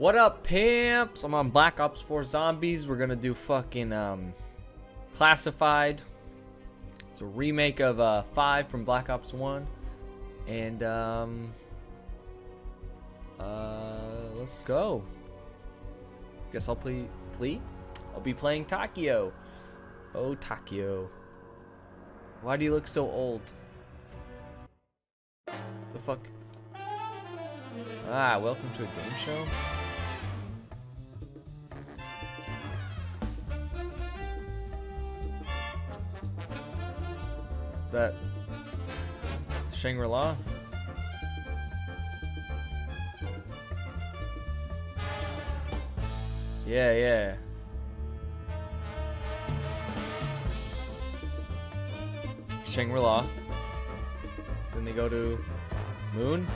What up, pimps? I'm on Black Ops 4 Zombies. We're gonna do fucking Classified. It's a remake of FIVE from Black Ops 1. And let's go. Guess I'll be playing Takeo. Oh, Takeo. Why do you look so old? The fuck? Ah, welcome to a game show. That Shangri-La? Yeah, yeah. Shangri-La. Then they go to Moon.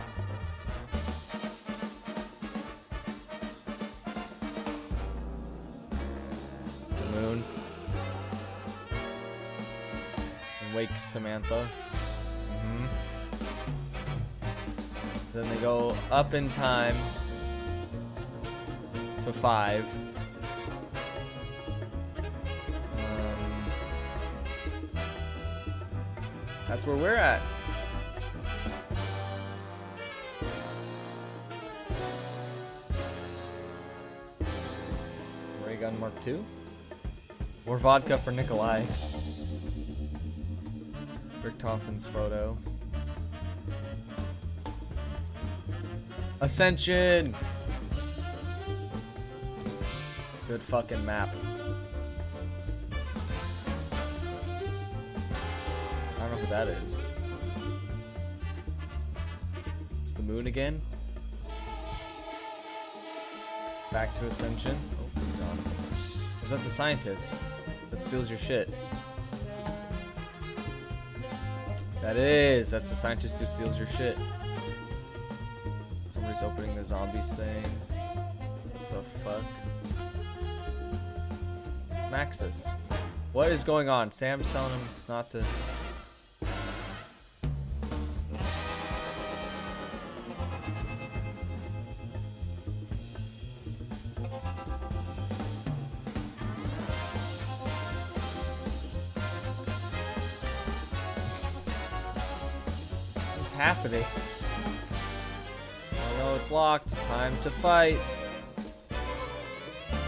The Moon. And wake Samantha. Then they go up in time to five. That's where we're at. Ray gun mark two. More vodka for Nikolai. Richtofen's photo. Ascension. Good fucking map. I don't know who that is. It's the moon again. Back to Ascension. Oh, he's gone. Was that the scientist that steals your shit? That is. That's the scientist who steals your shit. Somebody's opening the zombies thing. What the fuck? It's Maxis. What is going on? Sam's telling him not to. Happening. Oh no, it's locked. Time to fight.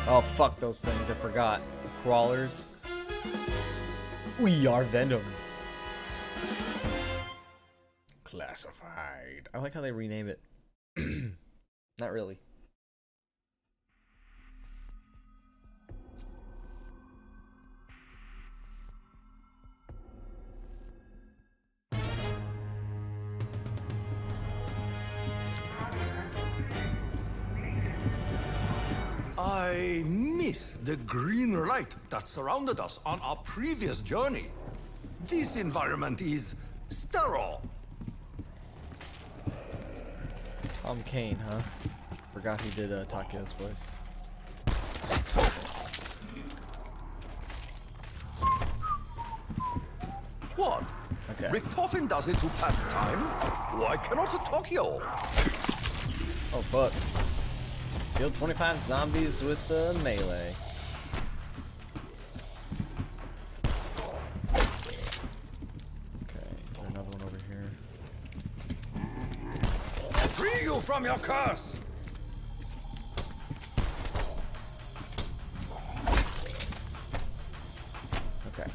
Oh fuck those things, I forgot. Crawlers. We are Venom. Classified. I like how they rename it. Not really. I miss the green light that surrounded us on our previous journey. This environment is sterile. I'm Kane, huh? Forgot he did Takeo's voice. What? Okay. Richtofen does it to pass time? Why cannot Tokyo? Oh, fuck. Kill 25 zombies with the melee. Okay, is there another one over here? Free you from your curse! Okay.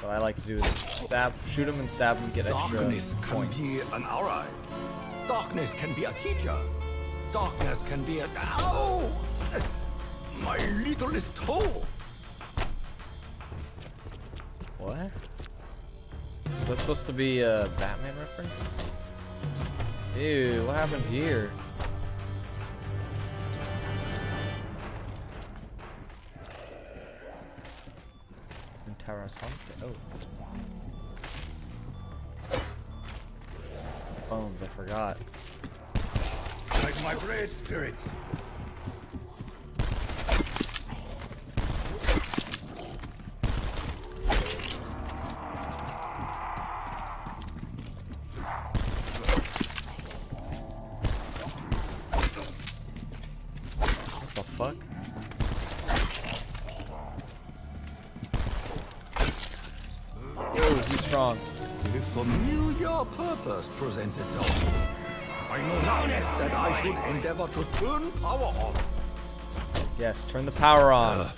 What I like to do is stab, shoot him and stab him, get extra points. Darkness can be an ally. Darkness can be a teacher. Darkness can be a... Ow! My littlest toe! What? Is that supposed to be a Batman reference? Ew, what happened here? Oh. Bones, I forgot. Like my brave spirits. strong. If from your purpose presents itself, I know not that I should endeavor to turn power on. Yes, turn the power on.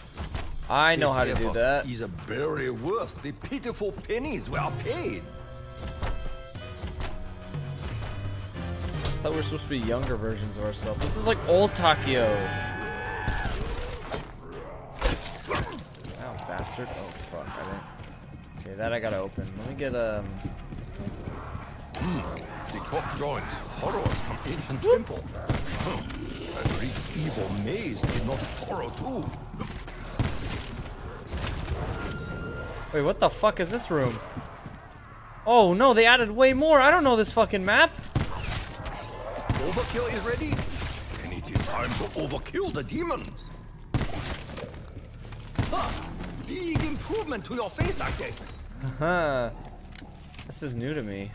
I know how to do that. Is a very worth the pitiful pennies we are paid. I thought we were supposed to be younger versions of ourselves. This is like old Takeo. Oh, bastard. Oh, fuck. I didn't. Okay, that I gotta open. Let me get a. The top joints, horrors from ancient temple. At least evil maze did not borrow too. Wait, what the fuck is this room? Oh no, they added way more. I don't know this fucking map. Overkill is ready. And it is time to overkill the demons. Huh. Big improvement to your face, I think. This is new to me.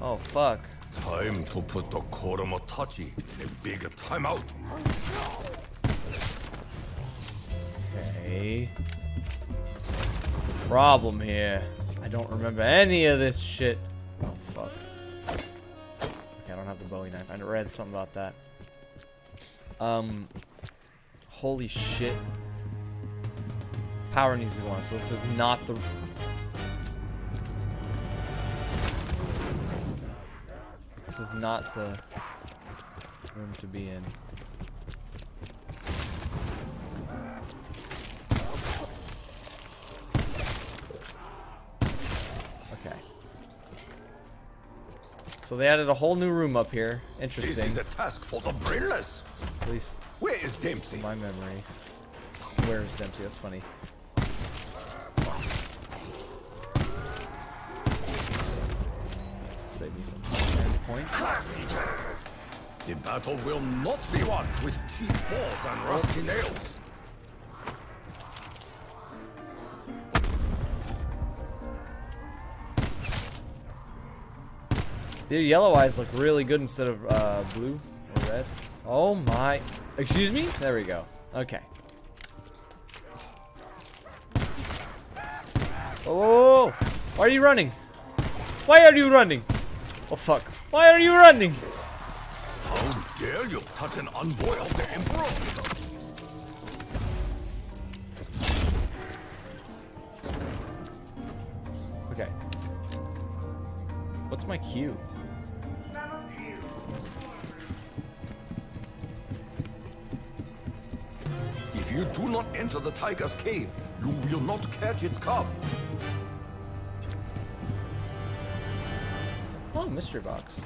Oh fuck. Time to put the Koromotachi in a big timeout. Okay. There's a problem here. I don't remember any of this shit. Oh fuck. Okay, I don't have the Bowie knife. I read something about that. Holy shit. Power needs to go on, so this is not the. This is not the room to be in. Okay. So they added a whole new room up here. Interesting. This is a task for the brainless. At least. Where is Dempsey? My memory. Where is Dempsey? That's funny. Save me some points. The battle will not be won with cheap balls and rusty nails. Their yellow eyes look really good instead of blue or red. Oh my. Excuse me? There we go. Okay. Oh! Why are you running? Why are you running? Oh fuck. Why are you running? How dare you touch an envoy of the Emperor? Okay. What's my cue? If you do not enter the tiger's cave, you will not catch its cub. Oh, mystery box.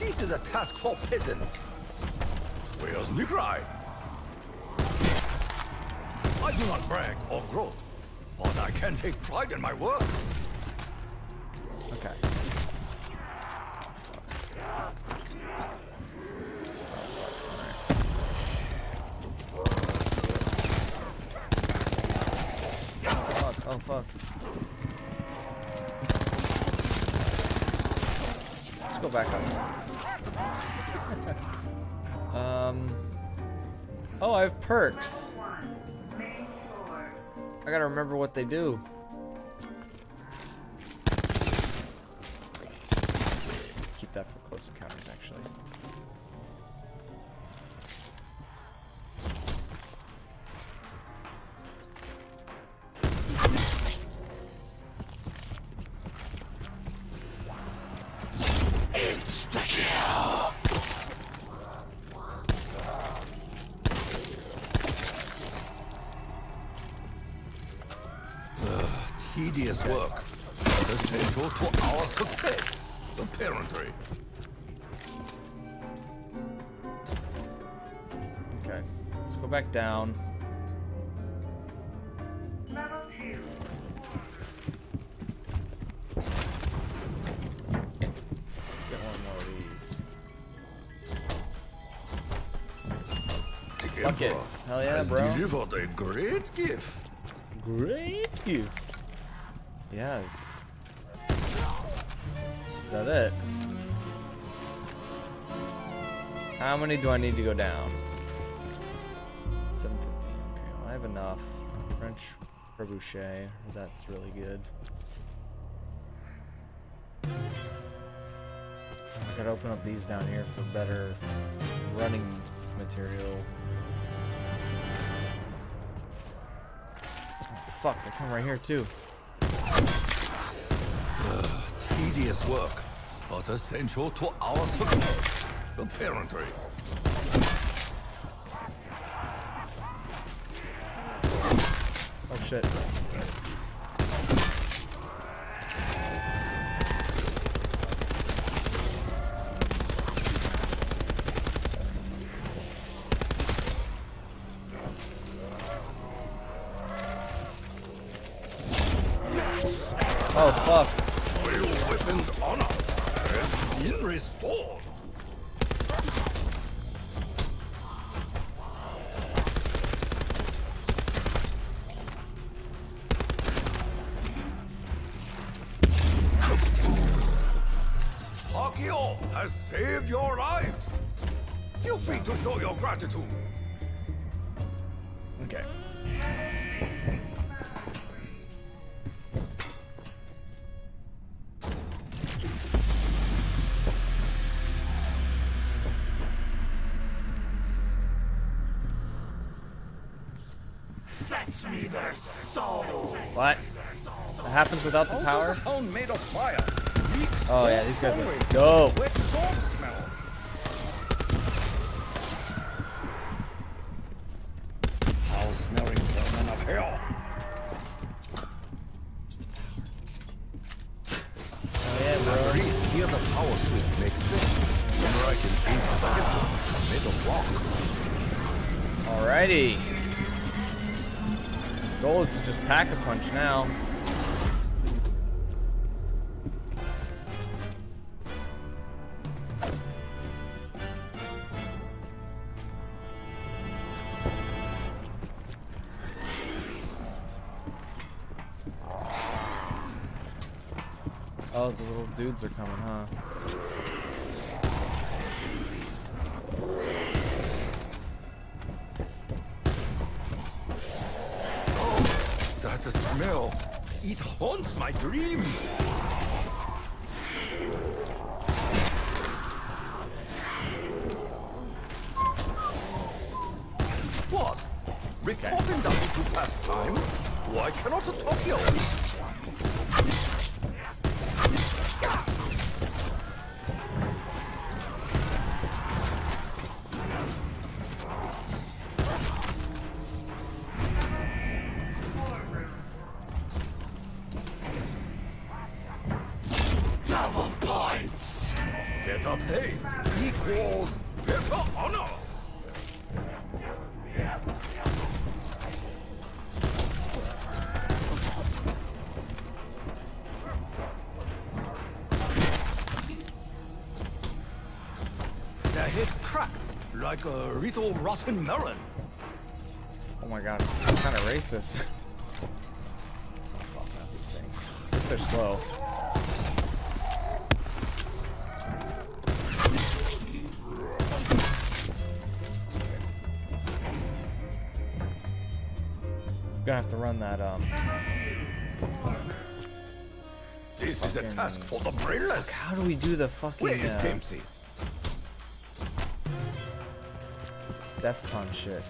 This is a task for peasants. Where's Nikolai? I do not brag or gloat, but I can take pride in my work. Okay. Oh fuck. Let's go back up. Oh, I have perks. I gotta remember what they do. Keep that for close encounters actually. Tedious work, essential to our success, apparently. Okay, let's go back down. Level 2. Get one more of these. Fuck it. Hell yeah, bro. Has delivered a great gift. Great gift. Yes. Is that it? How many do I need to go down? 750. Okay, have enough. French trebuchet, that's really good. I gotta open up these down here for better running material. Oh, fuck, they come right here too. Tedious work, but essential to our success, apparently. Oh shit. Oh fuck. Oil weapons honor has been restored. Takeo has saved your lives. Feel free to show your gratitude. Okay. What? That happens without the power? Oh yeah, these guys are dope. Pack-a-punch now. Oh, the little dudes are coming, huh? It haunts my dreams. What? Richtofen doesn't do pastime? Why cannot Tokyo? Like a little rotten melon. Oh my god, I'm kind of racist. Oh, fuck out these things. At least they're slow. I'm gonna have to run that. This is a task for the brainless. Fuck, how do we do the fucking? Where is Dempsey? Defcon shit.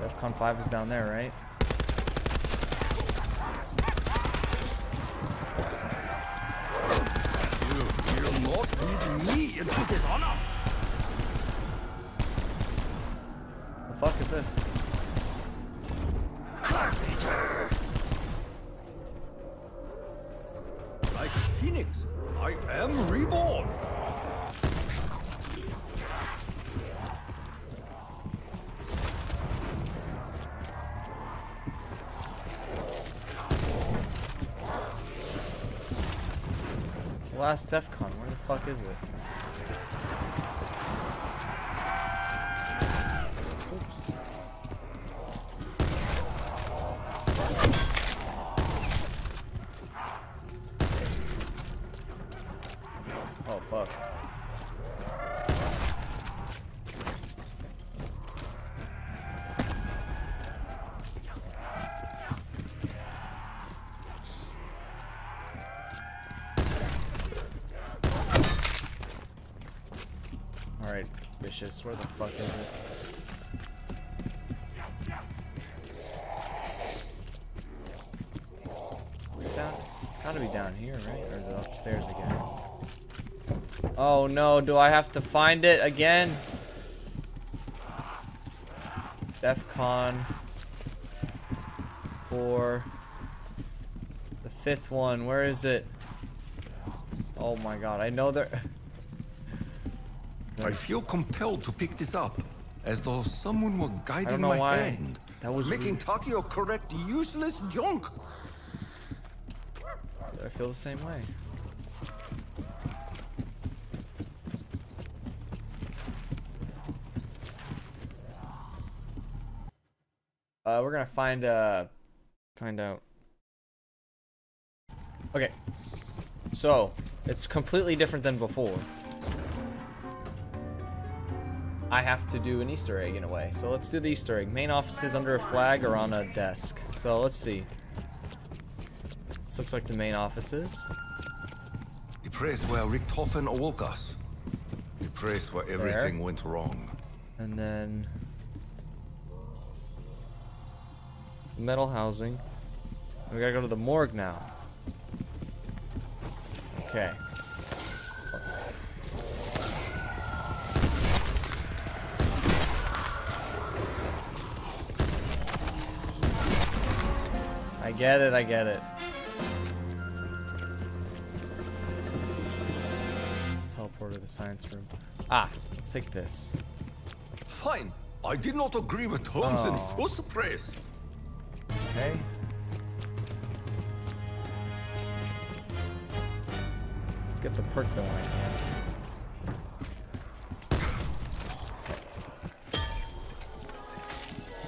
Defcon 5 is down there, right? You will not lead me into dishonor. The fuck is this? Carpenter. Like Phoenix, I am reborn. last Defcon. Where the fuck is it? Oops. Oh, fuck. Alright, vicious, where the fuck is it? Is it down? It's gotta be down here, right? Or is it upstairs again? Oh no, do I have to find it again? Defcon 4. The fifth one, where is it? Oh my god, I know there... I feel compelled to pick this up, as though someone were guiding my hand. That was making Takeo correct useless junk. I feel the same way. We're gonna find out. Okay, so it's completely different than before. I have to do an Easter egg in a way. So let's do the Easter egg. Main office is under a flag or on a desk. So let's see. This looks like the main offices. The place where Richtofen awoke us. The place where everything went wrong. And then... metal housing. We gotta go to the morgue now. Okay. I get it, I get it. Teleport to the science room. Ah, let's take this. Fine. I did not agree with Holmes and Fuss Press. Okay. Let's get the perk going.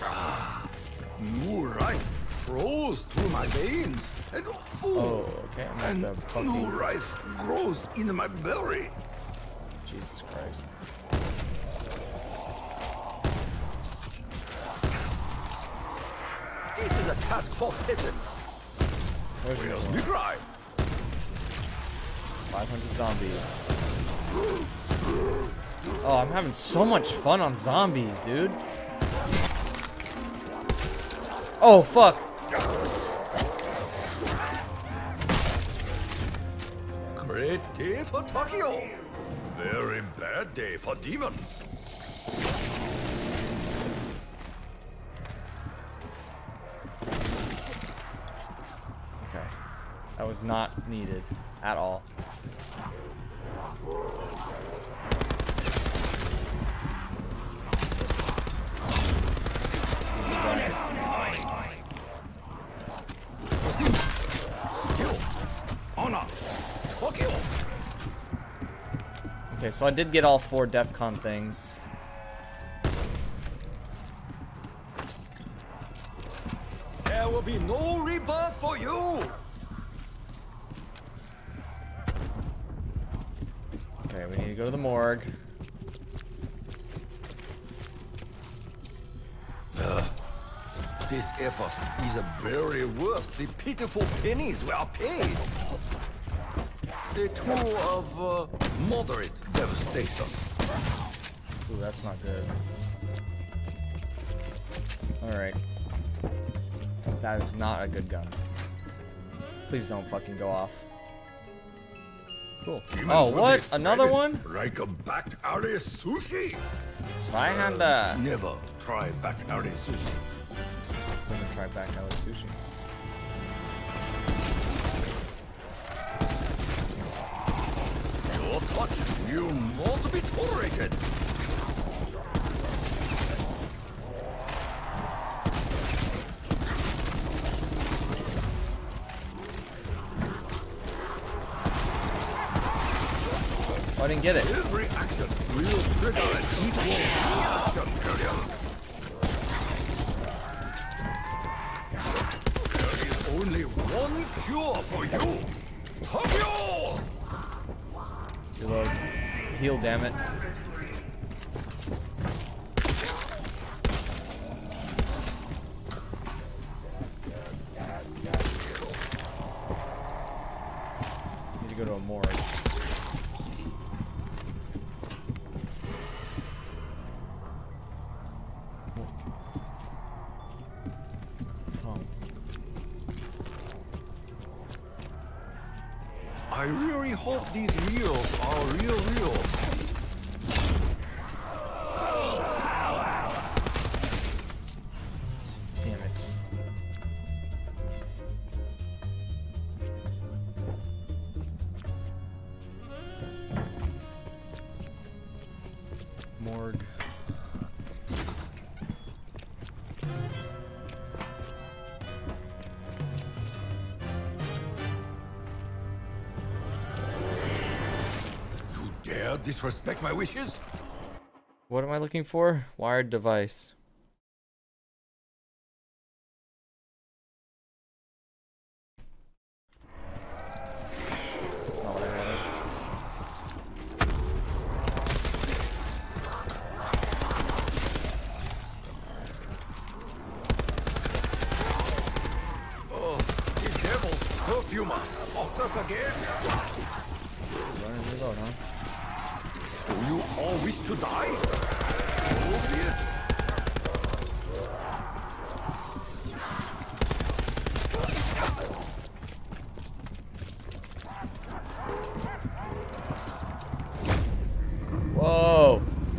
Ah, you're right. Froze through my veins. And, okay. I'm gonna have to fucking... new life grows into my belly. Jesus Christ. This is a task for peasants. Where's Nikolai? 500 zombies. Oh, I'm having so much fun on zombies, dude. Oh, fuck. Great day for Tokyo. Very bad day for demons. That was not needed at all. Okay, so I did get all four Defcon things. There will be no rebirth for you. Okay, we need to go to the morgue. This effort is barely worth the pitiful pennies we are paid. The tool of moderate devastation. Ooh, that's not good. Alright. That is not a good gun. Please don't fucking go off. Cool. Oh, what? Another one? Like a back alley sushi. I had never try back alley sushi. Never try back alley sushi. Your touch, you must be tolerated. Oh, I didn't get it. Every action will trigger an equal reaction period. There is only one cure for you. Takeo! Reload. Heal, damn it. Go to a morgue. I really hope these reels are real reels. Damn it. Morgue. You dare disrespect my wishes? What am I looking for? Wired device. That's not what I wanted. You must opt us again. Reload, huh? Do you all wish to die? So be it. Whoa!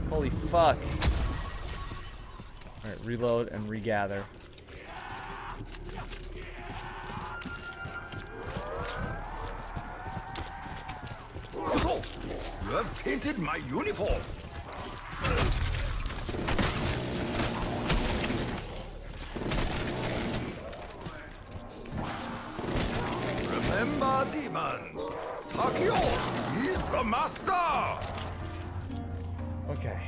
Holy fuck! All right, reload and regather. You have painted my uniform. Remember, demons, Takeo is the master. Okay.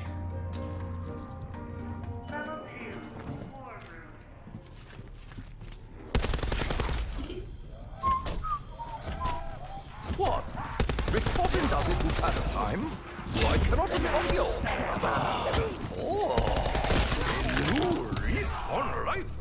What? Richtofen does it to pass time. Why cannot it be killed? Oh, a new lease on life.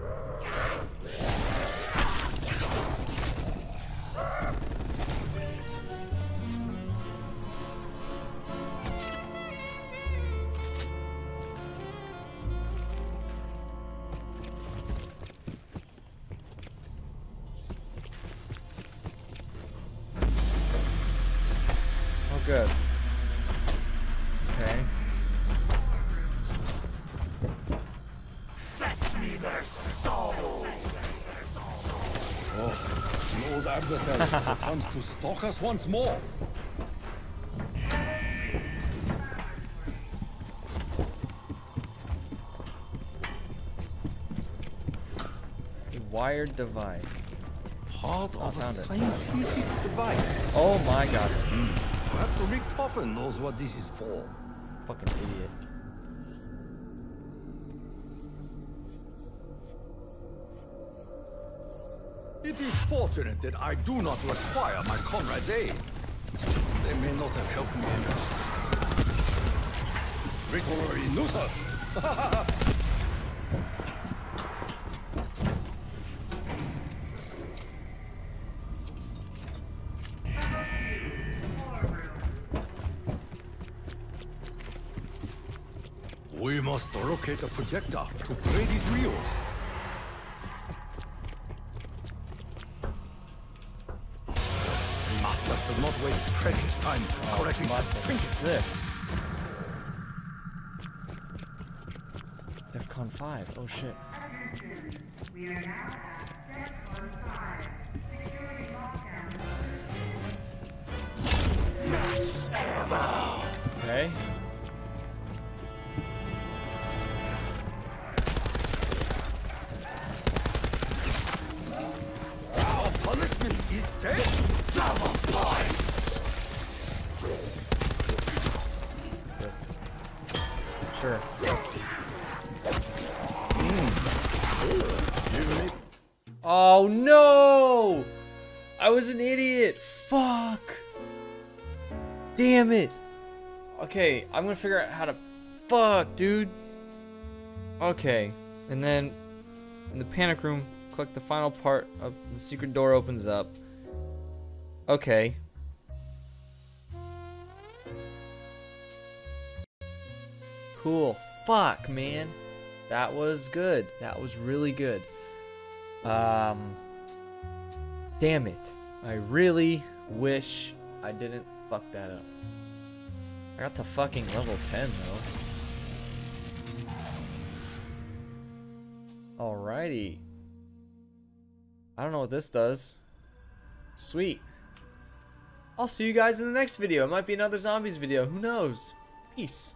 Good. Okay. Fetch me their souls. Oh, an old adversary comes to stalk us once more. A wired device. Part of a scientific device. Oh my god. Perhaps Richtofen knows what this is for. Fucking idiot. It is fortunate that I do not require my comrades' aid. They may not have helped me enough. Victory Nusa! We must locate a projector to play these reels. The master should not waste precious time collecting such trinkets. What's this? Defcon 5. Oh shit. We are now at Defcon 5. Securing lockdown. Max ammo. Okay. Punishment is dead. Double points. Oh no! I was an idiot! Fuck! Damn it! Okay, I'm gonna figure out how to... Fuck, dude! Okay, and then in the panic room, click the final part of the secret door opens up. Okay. Cool. Fuck, man. That was good. That was really good. Damn it. I really wish I didn't fuck that up. I got to fucking level 10, though. Alrighty. I don't know what this does. Sweet. I'll see you guys in the next video. It might be another zombies video. Who knows? Peace.